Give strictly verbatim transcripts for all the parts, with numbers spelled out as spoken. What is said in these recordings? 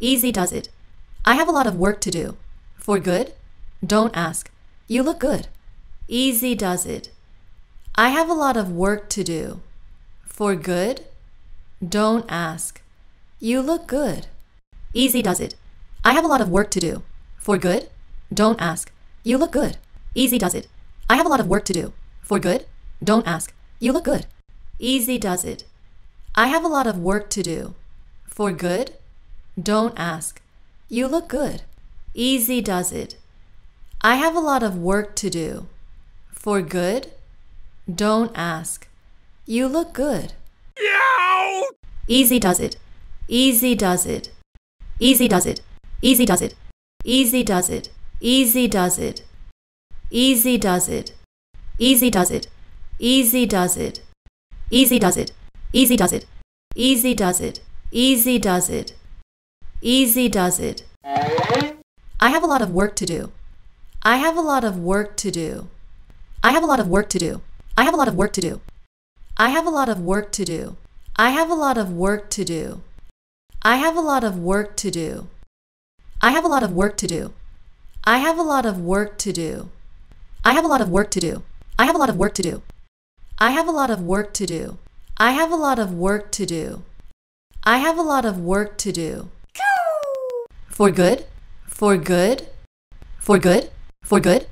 Easy does it. I have a lot of work to do. For good? Don't ask. You look good. Easy does it. I have a lot of work to do. For good? Don't ask. You look good. Easy does it. I have a lot of work to do. For good? Don't ask. You look good. Easy does it. I have a lot of work to do. For good? Don't ask. You look good. Easy does it. I have a lot of work to do. For good? Don't ask. You look good. Easy does it. I have a lot of work to do. For good? Don't ask. You look good. Yow! Easy does it. Easy does it. Easy does it. Easy does it. Easy does it. Easy does it. Easy does it. Easy does it. Easy does it. Easy does it. Easy does it. Easy does it. Easy does it. Easy does it. I have a lot of work to do. I have a lot of work to do. I have a lot of work to do. I have a lot of work to do. I have a lot of work to do. I have a lot of work to do. I have a lot of work to do. I have a lot of work to do. I have a lot of work to do. I have a lot of work to do. I have a lot of work to do. I have a lot of work to do. I have a lot of work to do. I have a lot of work to do. For good? For good? For good? For good?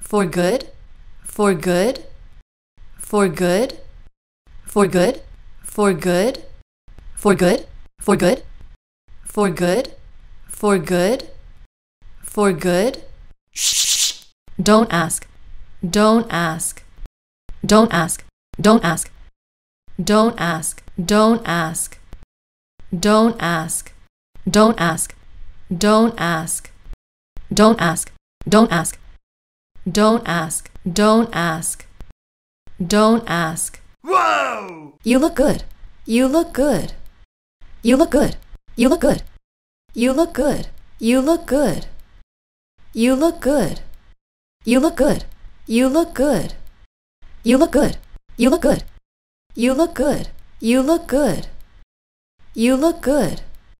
For good? For good? For good? For good? For good? For good? For good? For good? For good? For good? Shh! Don't ask. Don't ask. Don't ask. Don't ask. Don't ask. Don't ask. Don't ask. Don't ask. Don't ask. Don't ask. Don't ask. Don't ask. Don't ask. Don't ask. Whoa! You look good. You look good. You look good. You look good. You look good. You look good. You look good. You look good. You look good. You look good. You look good. You look good. You look good. You look good.